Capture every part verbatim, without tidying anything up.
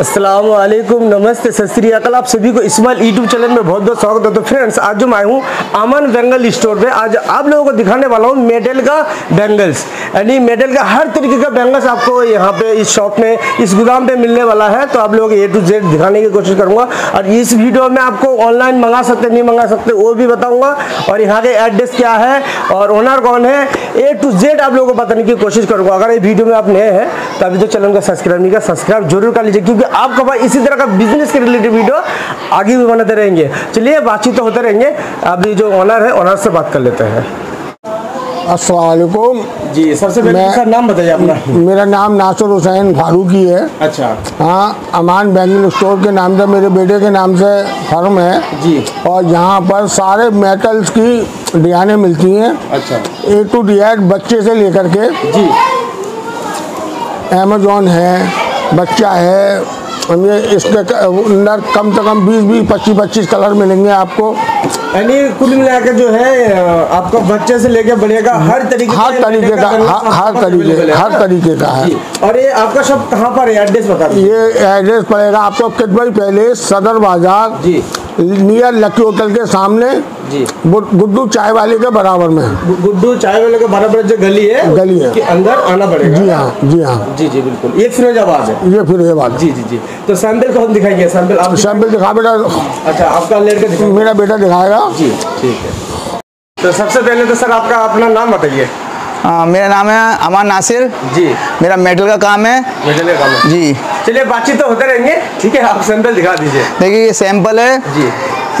अस्सलामुअलैकुम, नमस्ते, सत श्री अकाल। आप सभी को इस्माइल यूट्यूब चैनल में बहुत बहुत स्वागत है। तो फ्रेंड्स आज जो मैं हूँ अमन बैंगल स्टोर पे, आज आप लोगों को दिखाने वाला हूँ मेडल का बैंगल्स, यानी मेडल का हर तरीके का बैंगल्स आपको यहाँ पे इस शॉप में, इस गोदाम पे मिलने वाला है। तो आप लोग ए टू जेड दिखाने की कोशिश करूँगा और इस वीडियो में आपको ऑनलाइन मंगा सकते नहीं मंगा सकते वो भी बताऊँगा, और यहाँ के एड्रेस क्या है और ओनर कौन है, ए टू जेड आप लोगों को बताने की कोशिश करूँगा। अगर ये वीडियो में आप नए हैं तो अभी तो चैनल का सब्सक्राइब नहीं किया, सब्सक्राइब जरूर कर लीजिए, क्योंकि आपको भाई इसी तरह का बिजनेस के रिलेटेड वीडियो आगे भी बनाते रहेंगे। चलिए बातचीत तो होते रहेंगे। अभी जो ऑनर है ऑनर से बात कर लेते हैं। अस्सलाम वालेकुम जी। सबसे पहले सर नाम बताइए अपना। मेरा नाम नासर हुसैन फारूकी है। अच्छा। हाँ, अमान बैंगल स्टोर के नाम से मेरे बेटे के नाम से फर्म है जी, और यहाँ पर सारे मेटल्स की डिजाइनें मिलती हैं। अच्छा। ए टू डिजाइन बच्चे से लेकर के जी, अमेजोन है, बच्चा है, इसके अंदर कम से कम बीस बीस पच्चीस पच्चीस कलर मिलेंगे आपको। यानी कुल मिलाकर जो है आपको बच्चे से लेकर बड़े का हर तरीके हर तरीके का हर तरीके हर तरीके का है। और ये आपका शॉप कहाँ पर है, एड्रेस बता दीजिए। ये एड्रेस पड़ेगा आपको किदवई पैलेस, सदर बाजार जी, नियर लकी होटल के सामने जी, गुड्डू चाय वाले के बराबर में। गुड्डू चाय वाले के बराबर जो गली है, गली है के अंदर आना पड़ेगा। जी हाँ, जी हाँ, जी जी बिल्कुल। ये फिरोजाबाद है, ये फिरोजाबाद जी जी जी। तो सैंपल कौन दिखाएंगे, सैंपल आप सैंपल दिखा बेटा। अच्छा, आपका लेट के मेरा बेटा दिखाएगा जी, ठीक है। तो सबसे पहले तो सर आपका अपना नाम बताइए। हाँ, मेरा नाम है अमान नासिर जी, मेरा मेटल का काम है। मेटल का काम है जी। चलिए बातचीत तो होते रहेंगे, ठीक है। आप सैंपल दिखा दीजिए। देखिए ये सैंपल है जी,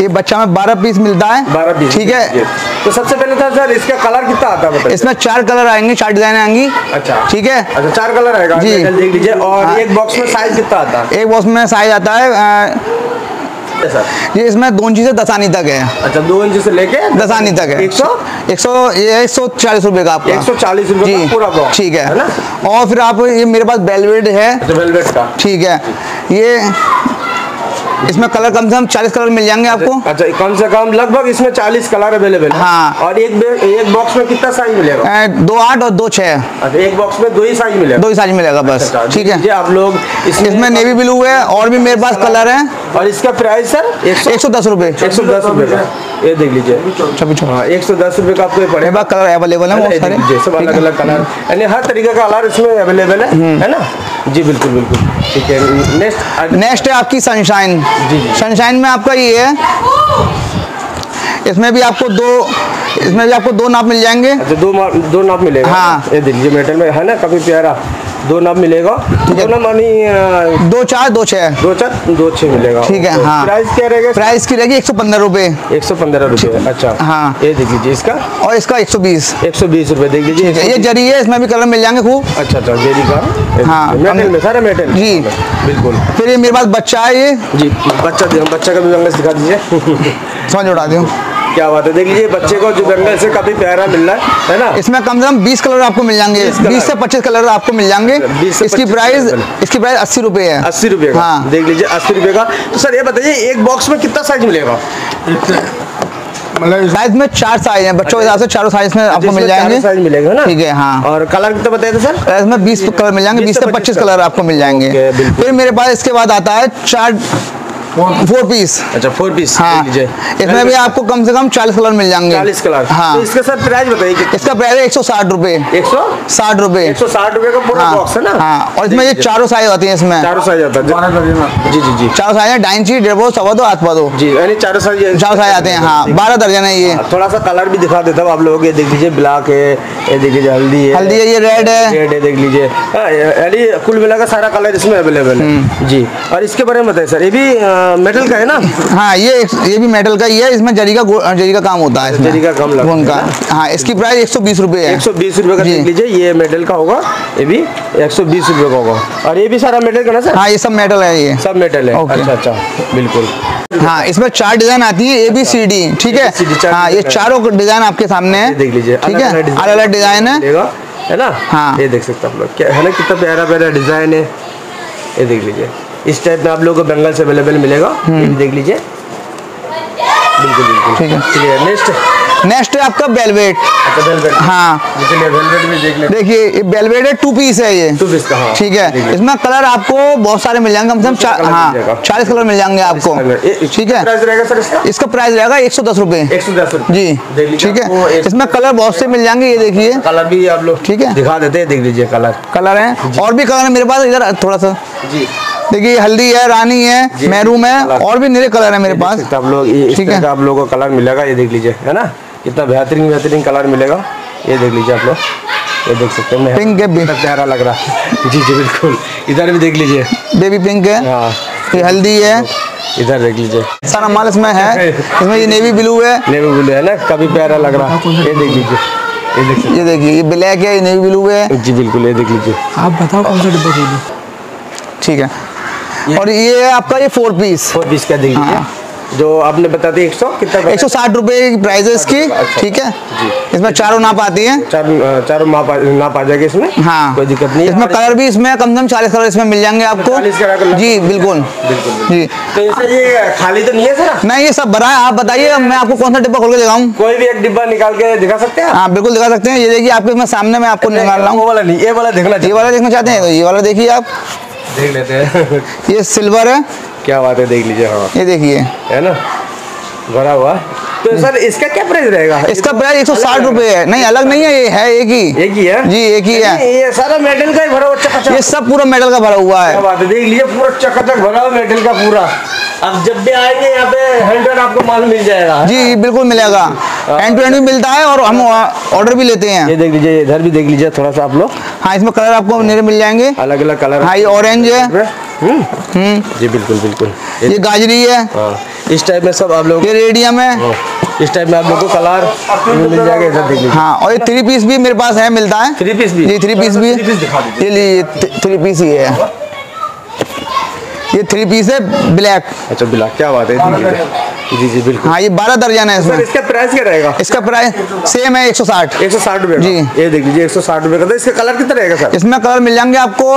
ये बच्चा में बारह पीस मिलता है, बारह पीस ठीक है। तो सबसे पहले था सर इसका कलर कितना आता है, इसमें चार कलर आएंगे, चार डिजाइन आएंगी। अच्छा ठीक है। अच्छा, चार कलर आएगा जी, देख लीजिए। और हाँ, एक बॉक्स में साइज कितना आता है, एक बॉक्स में साइज आता है ये, इसमें दो इंची से दस आनी तक है। अच्छा, दो इंची से लेके दस आनी तक है। एक सौ एक सौ एक सौ चालीस रुपए का आपका, एक सौ चालीस रुपए का पूरा बॉक्स ठीक है ना। और फिर आप ये मेरे पास वेलवेट है। अच्छा, वेलवेट का ठीक है। ये इसमें कलर कम से कम चालीस कलर मिल जाएंगे आपको। अच्छा, कम से कम लगभग इसमें चालीस कलर अवेलेबल है। हाँ। और एक एक बॉक्स में कितना साइज मिलेगा, दो आठ और दो छः। अच्छा, एक बॉक्स में दो ही साइज मिलेगा, दो ही साइज मिलेगा बस ठीक है। आप लोग इसमें, इसमें नेवी ब्लू है और भी मेरे पास कलर है। और इसका प्राइस सर एक सौ दस रुपये एक सौ दस रुपये का, ये देख लीजिए छब्बीस। हाँ, एक सौ दस रुपये का आपको ये पड़ेगा। कलर अवेलेबल है बहुत सारे, सब अलग अलग कलर, यानी हर तरीके का कलर इसमें अवेलेबल है, है ना जी। बिल्कुल बिल्कुल ठीक है। नेक्स्ट नेक्स्ट है आपकी सनशाइन जी, जी। सनशाइन में आपका ये है, इसमें भी आपको दो इसमें भी आपको दो नाप मिल जाएंगे। अच्छा, दो दो नाप मिलेगा। हाँ, ये देखिए मेटल में है ना, काफी प्यारा दो नाप मिलेगा। दो नाप मानी दो चार दो छः दो चार दो छः मिलेगा ठीक है। हाँ, प्राइस क्या रहेगा, प्राइस की रहेगी एक सौ पंद्रह रुपये एक सौ पंद्रह रुपये अच्छा हाँ, ये देख लीजिए इसका। और इसका एक सौ बीस एक सौ बीस रुपये देख लीजिए। ये जरी है, इसमें भी कलर मिल जाएंगे खूब। अच्छा अच्छा, जरी का हाँ, मेटल में सारा मेटल जी बिल्कुल। फिर ये मेरे पास बच्चा है, ये जी बच्चा बच्चा का भी रंग दिखा दीजिए, समझ उड़ा दें क्या बात है। देख लीजिए बच्चे को जो बैंगल से काफी प्यारा मिल रहा है, है ना। इसमें कम से कम बीस कलर आपको मिल जाएंगे, बीस से पच्चीस कलर आपको मिल जाएंगे। इसकी प्राइस इसकी प्राइस अस्सी रुपए है, अस्सी रुपए का। हाँ, देख लीजिए अस्सी रुपए का। तो सर ये बताइए एक बॉक्स में कितना साइज मिलेगा, मतलब साइज में चार साइज है बच्चों के हिसाब से, चारों साइज में आपको मिल जाएंगे, साइज मिलेगा ना ठीक है। हाँ, और कलर कितना बताया था सर, इसमें बीस कलर मिल जाएंगे, बीस से पच्चीस कलर आपको मिल जाएंगे। फिर मेरे पास इसके बाद आता है चार फोर पीस। अच्छा, फोर पीस हाँ, इसमें भी आपको कम से कम चालीस कलर मिल जाएंगे, चालीस कलर हाँ। तो इसका सर प्राइस बताइए, इसका प्राइस है एक सौ साठ रुपए एक सौ साठ रुपए एक सौ साठ रुपए का पूरा बॉक्स है ना। हाँ, और इसमें ये चारों साइज आती है, इसमें चारों साइज आता है जी जी जी। चारों साइज है, ढाई इंची, डेढ़ सवा दो, आठ दो जी, यानी चारों साइज चारों साइज आते हैं। हाँ, बारह दर्जन है ये। थोड़ा सा कलर भी दिखा देता हूँ आप लोगों को, देख लीजिए ब्लैक है, ये देख लीजिए हल्दी है, हल्दी है, ये रेड है, रेड है देख लीजिए, यानी कुल मिलाकर सारा कलर इसमें अवेलेबल है जी। और इसके बारे में बताइए सर, ये भी मेटल का है ना। हाँ, ये ये भी मेटल का ही है, इसमें जरी का जरी का काम होता है, जरी का काम लगता है। हाँ, इसकी प्राइस एक सौ बीस रुपये है, एक सौ बीस रुपये का देख लीजिए। ये मेटल का होगा, ये भी एक सौ बीस रुपये का होगा। और ये भी सारा मेटल का ना सर। हाँ, ये सब मेटल है, ये सब मेटल है। अच्छा अच्छा बिल्कुल। हाँ, इसमें चार डिजाइन आती है, ए बी सी डी ठीक है। हाँ, ये चारों डिजाइन आपके सामने है, देख लीजिए ठीक है, अलग अलग डिजाइन है है ना। हाँ, ये देख सकते आप लोग, क्या है ना, कितना प्यारा प्यारा डिजाइन है, ये देख लीजिए। इस टाइप में आप लोगों को बैंगल्स अवेलेबल मिलेगा, देख लीजिए बिल्कुल बिल्कुल ठीक है। नेक्स्ट नेक्स्ट है आपका बेलवेट। हाँ देखिए बेलवेट टू पीस है ये, टू पीस का। हाँ ठीक है, इसमें कलर आपको बहुत सारे मिल जाएंगे, कम से कम हाँ चालीस कलर मिल जाएंगे आपको। ठीक है, इसका प्राइस रहेगा एक सौ दस रूपए जी। ठीक है, इसमें कलर बहुत से मिल जाएंगे, ये देखिए कलर भी आप लोग ठीक है दिखा देते हैं, देख लीजिए कलर कलर है। और भी कलर है मेरे पास इधर थोड़ा सा जी, देखिए हल्दी है, रानी है, मैरूम है, और भी निरे कलर है मेरे पास। आप लोग ठीक है, आप लोगों को कलर मिलेगा, ये देख लीजिए है ना, इतना बेहतरीन बेहतरीन कलर मिलेगा, ये देख लीजिए आप लोग, ये देख सकते हैं। पिंक है, बेहद प्यारा लग रहा है जी जी बिल्कुल। इधर भी देख लीजिए बेबी पिंक है, ये हल्दी है, इधर देख लीजिए सारा माल इसमें है। इसमें ये नेवी ब्लू है, नेवी ब्लू है ना, काफी प्यारा लग रहा है, ये देख लीजिए। ये देखिए ये ब्लैक है, ये नेवी ब्लू है जी बिल्कुल, ये देख लीजिए। आप बताओ कौन सा डिब्बा चाहिए। ठीक है, और ये है आपका ये फोर पीस, फोर पीस का देख लीजिए, जो आपने बता दिया एक सौ कितना, एक सौ साठ रुपये की प्राइस है इसकी। ठीक है, इसमें चारों नाप आती है, चारों नाप आ जाएगी इसमें, हाँ कोई दिक्कत नहीं। इसमें कलर भी इसमें कम से कम चालीस कलर इसमें मिल जाएंगे आपको जी बिल्कुल जी। तो ये खाली तो नहीं है सर? नहीं, ये सब भरा है। आप बताइए मैं आपको कौन सा डिब्बा खोल के दिखाऊं? कोई भी एक डिब्बा निकाल के दिखा सकते हैं? हाँ बिल्कुल दिखा सकते हैं। ये देखिए आपके इसमें सामने मैं आपको निकाल रहा हूँ। वो वाला नहीं, ये वाला देखना, ये वाला देखना चाहते हैं तो ये वाला देखिए, आप देख लेते हैं। ये सिल्वर है, क्या बात है, देख लीजिए। हाँ ये देखिए है ना, भरा हुआ। तो सर इसका क्या प्राइस रहेगा? इसका प्राइस एक सौ साठ रुपए है। नहीं अलग नहीं है, ये है एक ही, एक ही है जी, एक ही है। ये सारा मेडल का ही भरा हुआ, चकाचक, ये सब पूरा मेडल का भरा हुआ है। क्या बात है, देख लीजिए पूरा चकाचक भरा हुआ मेडल का पूरा। अब जब भी आएंगे यहाँ पे हंड्रेड आपको माल मिल जाएगा जी, बिल्कुल मिलेगा, हैंड टू हैंड भी मिलता है और हम ऑर्डर भी लेते हैं। ये देख लीजिए, इधर भी देख लीजिए थोड़ा सा आप लोग। हाँ इसमें कलर आपको मेरे मिल जाएंगे, अलग अलग कलर। हाँ ये ऑरेंज है जी बिल्कुल बिल्कुल, ये गाजरी है, इस टाइप में सब आप लोग, ये रेडियम है, इस टाइप में आप लोगों को कलर मिल जाएगा। इधर देख लीजिए। हाँ और ये थ्री पीस भी मेरे पास है, मिलता है थ्री पीस भी जी, थ्री पीस भी ये थ्री पीस ही है, ये थ्री पीस है ब्लैक। अच्छा ब्लैक, क्या बात है जी जी बिल्कुल। हाँ ये बारह दर्जन है इसमें। इसका प्राइस क्या रहेगा? इसका प्राइस सेम है एक सौ साठ एक सौ साठ रुपये जी। ये देख लीजिए एक सौ साठ रुपये का। इसका कलर कितना रहेगा सर? इसमें कलर मिल जाएंगे आपको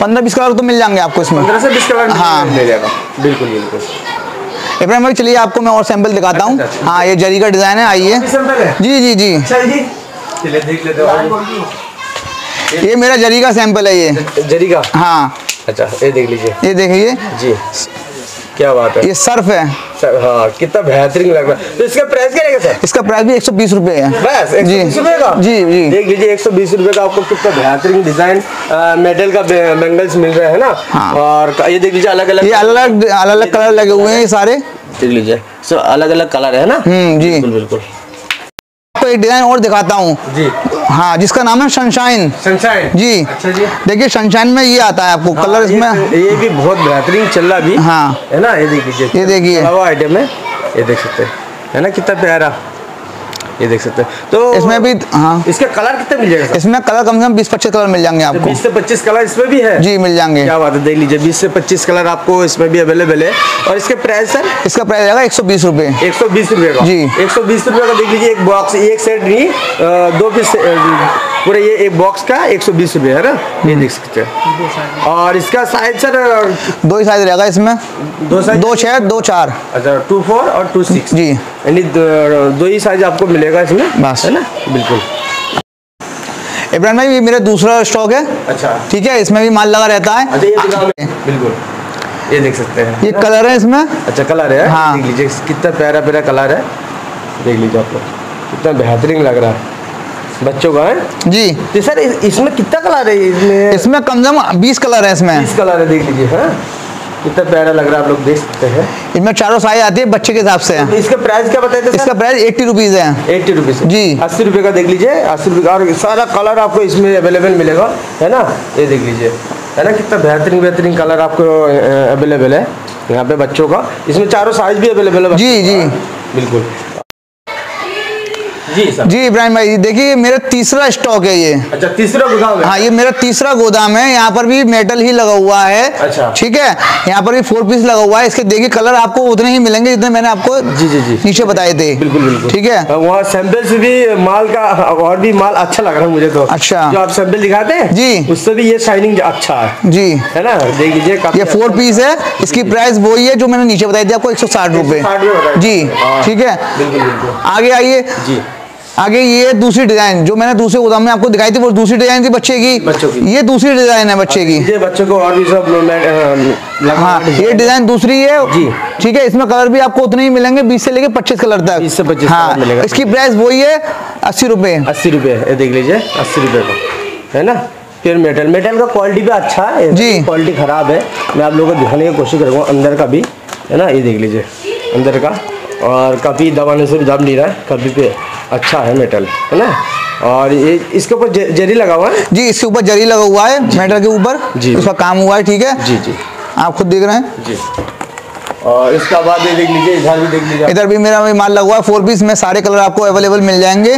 पंद्रह बीस कलर तो मिल जाएंगे आपको इसमें, पंद्रह से बीस कलर। हाँ मिल जाएगा बिल्कुल बिल्कुल। इब्राहिम भाई चलिए आपको मैं और सैंपल दिखाता हूँ। हाँ ये जरी का डिज़ाइन है, आइए जी जी जी चलिए देख लेते हैं। ये मेरा जरी का सैंपल है, ये जरी का। हाँ अच्छा ये देख लीजिए, ये देखिए जी, क्या बात है, ये सर्फ है सर। हाँ कितना बेहतरीन लग रहा है। तो इसका प्राइस क्या रहेगा सर? इसका प्राइस भी एक सौ बीस रुपए है बस, एक सौ बीस रुपए का जी जी। देख लीजिए एक सौ बीस रुपए का आपको कितना बेहतरीन डिजाइन मेटल का बैंगल्स मिल रहा है ना। हाँ। और ये देख लीजिए अलग अलग, ये अलग अलग कलर लगे हुए हैं, ये सारे देख लीजिए सर, अलग अलग कलर है ना जी बिल्कुल। आपको एक डिजाइन और दिखाता हूँ जी, हाँ जिसका नाम है सनशाइन। सनशाइन जी, अच्छा जी। देखिए सनशाइन में ये आता है आपको। हाँ, कलर इसमें ये भी बहुत बेहतरीन चल रहा अभी। हाँ है ना, ये देखिए ये देखिए आइटम है, ये देख सकते हैं है ना, कितना प्यारा, ये देख सकते हैं। तो इसमें भी हाँ, इसका कलर कितने मिल जाएगा? इसमें कलर कम से कम बीस पच्चीस कलर मिल जाएंगे आपको। बीस से पच्चीस कलर इसमें भी है जी, मिल जाएंगे। क्या बात है, देख लीजिए बीस से पच्चीस कलर आपको इसमें भी अवेलेबल है। और इसके प्राइस सर? इसका प्राइस रहेगा एक सौ बीस रुपये एक सौ बीस रुपये का जी। एक सौ बीस रुपये का देख लीजिए एक बॉक्स, एक सेट नहीं दो पीस पूरे, ये एक बॉक्स का एक सौ बीस रुपये है ना, ये देख सकते हैं। और इसका साइज सर? दो ही साइज रहेगा इसमें, दो साइज, दो छः दो चार, अच्छा टू फोर और टू सिक्स जी, यानी दो ही साइज आपको मिलेगा इसमें बस है ना बिल्कुल। इब्राहिम भाई ये मेरा दूसरा स्टॉक है। अच्छा ठीक है, इसमें भी माल लगा रहता है। अच्छा, ये बिल्कुल ये देख सकते हैं, ये कलर है इसमें। अच्छा कलर है। हाँ देख लीजिए कितना प्यारा प्यारा कलर है, देख लीजिए आप लोग कितना बेहतरीन लग रहा है, बच्चों का है जी। तो सर इसमें कितना कलर है? इसमें इसमें कम से कम बीस कलर है, इसमें बीस कलर है, देख लीजिए है कितना प्यारा लग रहा है, आप लोग देख सकते हैं। इनमें चारों साइज आती है बच्चे के हिसाब से। तो इसका प्राइस क्या बताया? इसका प्राइस एट्टी रुपीज है, एट्टी रुपीज जी, अस्सी रुपए का देख लीजिए, अस्सी रुपये का। और सारा कलर आपको इसमें अवेलेबल मिलेगा है ना, ये देख लीजिए है ना, कितना बेहतरीन बेहतरीन कलर आपको अवेलेबल है यहाँ पे बच्चों का। इसमें चारों साइज भी अवेलेबल है जी जी बिल्कुल जी सर। जी इब्राहिम भाई, देखिए मेरा तीसरा स्टॉक है ये। अच्छा, तीसरा गोदाम है। हाँ, ये मेरा तीसरा गोदाम है। यहाँ पर भी मेटल ही लगा हुआ है। अच्छा, ठीक है। यहाँ पर भी फोर पीस लगा हुआ है। इसके देखिए कलर आपको उतने ही मिलेंगे जितने मैंने आपको जी जी जी नीचे बताए थे। बिल्कुल बिल्कुल, ठीक है। वहाँ सैंपल से भी माल का और भी माल अच्छा लग रहा है मुझे तो। अच्छा, जो आप सैंपल दिखाते हैं जी, उससे भी ये शाइनिंग अच्छा है जी, है ना। देख लीजिए ये फोर पीस है। इसकी प्राइस वही है जो मैंने नीचे बताई थी आपको, एक सौ साठ रुपए जी, ठीक है। आगे आइए जी। आगे ये दूसरी डिजाइन जो मैंने दूसरे गोदाम में आपको दिखाई थी, वो दूसरी डिजाइन थी बच्चे की, बच्चों की। ये दूसरी डिजाइन है बच्चे की, ये बच्चों को और भी सब। हाँ, ये डिजाइन दूसरी है जी, ठीक है। इसमें कलर भी आपको उतने ही मिलेंगे, बीस से लेके पच्चीस कलर तक। बीस से पच्चीस कलर मिलेगा। इसकी प्राइस वही है, अस्सी रुपए। अस्सी रुपए देख लीजिए, अस्सी रुपए का है ना। फिर मेटल, मेटल का क्वालिटी भी अच्छा है जी, क्वालिटी खराब है। मैं आप लोगों को दिखाने की कोशिश करूँगा अंदर का भी, है ना। ये देख लीजिए अंदर का, और कभी दबाने से भी दब नहीं रहा है, कभी पे अच्छा है मेटल, है ना। और ये इसके ऊपर जरी लगा हुआ है जी, इसके ऊपर जरी लगा हुआ है मेटल के ऊपर जी, उसका काम हुआ है, ठीक है जी जी। आप खुद देख रहे हैं जी। और इसका बाद ये देख लीजिए, इधर भी देख लीजिए, इधर भी मेरा माल लगा हुआ है। फोर पीस में सारे कलर आपको अवेलेबल मिल जाएंगे,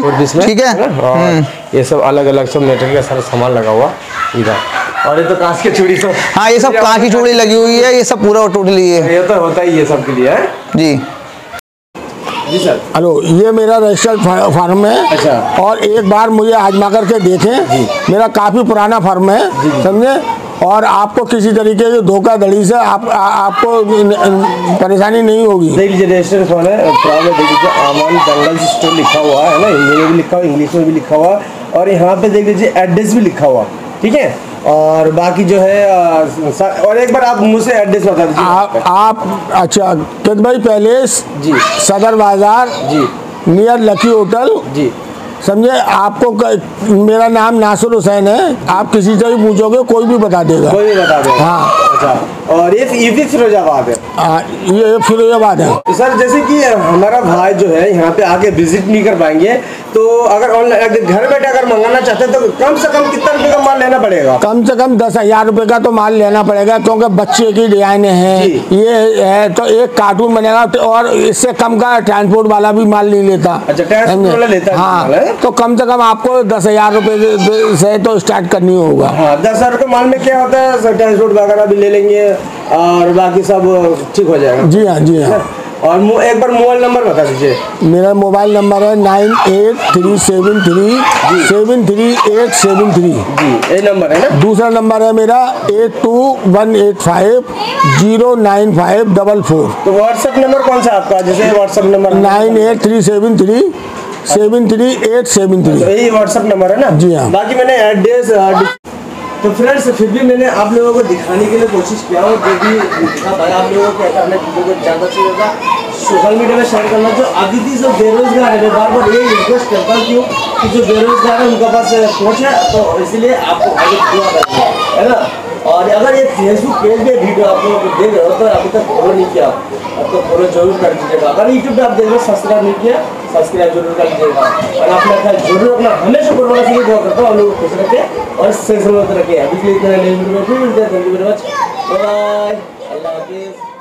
ठीक है। ये सब अलग अलग सब मेटल का सारा सामान लगा हुआ इधर। और ये तो कांच की चूड़ी सब। हाँ, ये सब कांच की चूड़ी लगी हुई है। ये सब पूरा टोटली है, ये तो होता ही है सब के लिए जी जी सर। हेलो, ये मेरा रजिस्टर्ड फार्म है। अच्छा। और एक बार मुझे आजमा करके देखें, मेरा काफ़ी पुराना फार्म है, समझे। और आपको किसी तरीके से धोखाधड़ी से आप आ, आपको परेशानी नहीं होगी। देख लीजिए रजिस्टर्ड फार्म है, प्रॉब्लम देख लीजिए। अमन दंगल स्टोर लिखा हुआ है ना, हिंदी में भी लिखा हुआ, इंग्लिश में भी लिखा हुआ, और यहाँ पे देख लीजिए एड्रेस भी लिखा हुआ, ठीक है। और बाकी जो है, और एक बार आप मुझसे एड्रेस बता दीजिए आप, आप अच्छा कित भाई पैलेस जी, सदर बाजार जी, नियर लकी होटल जी, समझे। आपको क, मेरा नाम नासिर हुसैन है। आप किसी से भी पूछोगे कोई भी बता देगा, कोई भी बता देगा। हाँ, अच्छा। और ये ये भी फिरोजाबाद है। आ, ये फिरोजाबाद है सर। जैसे कि हमारा भाई जो है यहाँ पे आके विजिट नहीं कर पाएंगे, तो अगर ऑनलाइन घर बैठे अगर मंगाना चाहते हैं तो कम से कम कितना रुपए का माल लेना पड़ेगा? कम से कम दस हजार रुपए का तो माल लेना पड़ेगा, क्योंकि बच्चे की डिजाइन है ये है, तो एक कार्टून बनेगा। और इससे कम का ट्रांसपोर्ट वाला भी माल नहीं लेता। अच्छा, ट्रांसपोर्ट वाला लेता है। हाँ, तो कम से कम आपको दस हजार रुपए से तो स्टार्ट करनी होगा। हाँ, दस हजार रुपये माल में क्या होता है, ट्रांसपोर्ट वगैरह भी ले लेंगे और बाकी सब ठीक हो जाएगा। जी हाँ जी हाँ। और एक बार मोबाइल नंबर बता दीजिए। मेरा मोबाइल नंबर है nine eight three seven three seven three eight seven three जी, ये नंबर है ना। दूसरा नंबर है मेरा eight two one eight five zero nine five double four. तो व्हाट्सएप नंबर कौन सा आपका? जैसे WhatsApp number nine eight three seven three seven three eight seven three, यही व्हाट्सएप नंबर है ना। जी हाँ। बाकी मैंने एड्रेस, तो फ्रेंड्स फिर भी मैंने आप लोगों को दिखाने के लिए कोशिश किया हूँ, जो भी दिखा पाया आप लोगों को, ऐसा हमें लोगों को ज़्यादा से ज़्यादा सोशल मीडिया में शेयर करना। जो अतिथि जो बेरोजगार है, मैं बार बार ये रिक्वेस्ट करता हूँ कि जो बेरोजगार है उनका पास पहुँच है, तो इसीलिए आपको आगे दुआ करना है ना। और अगर ये फेसबुक पेज पे वीडियो आप लोगों को देख रहे हो तो अभी तक फॉलो नहीं किया तो फॉलो जरूर कर दीजिएगा। अगर यूट्यूब पे आप देख रहे हो सब्सक्राइब नहीं किया, सब्सक्राइब जरूर कर दीजिएगा। और आपने अपना जरूर अपना हमेशा बोलना चाहिए, दुआ करता हूँ आप लोगों को खुश रखें और सेफ रखें। अभी के लिए इतना, thank you very much, bye bye, अल्लाह हाफिज़।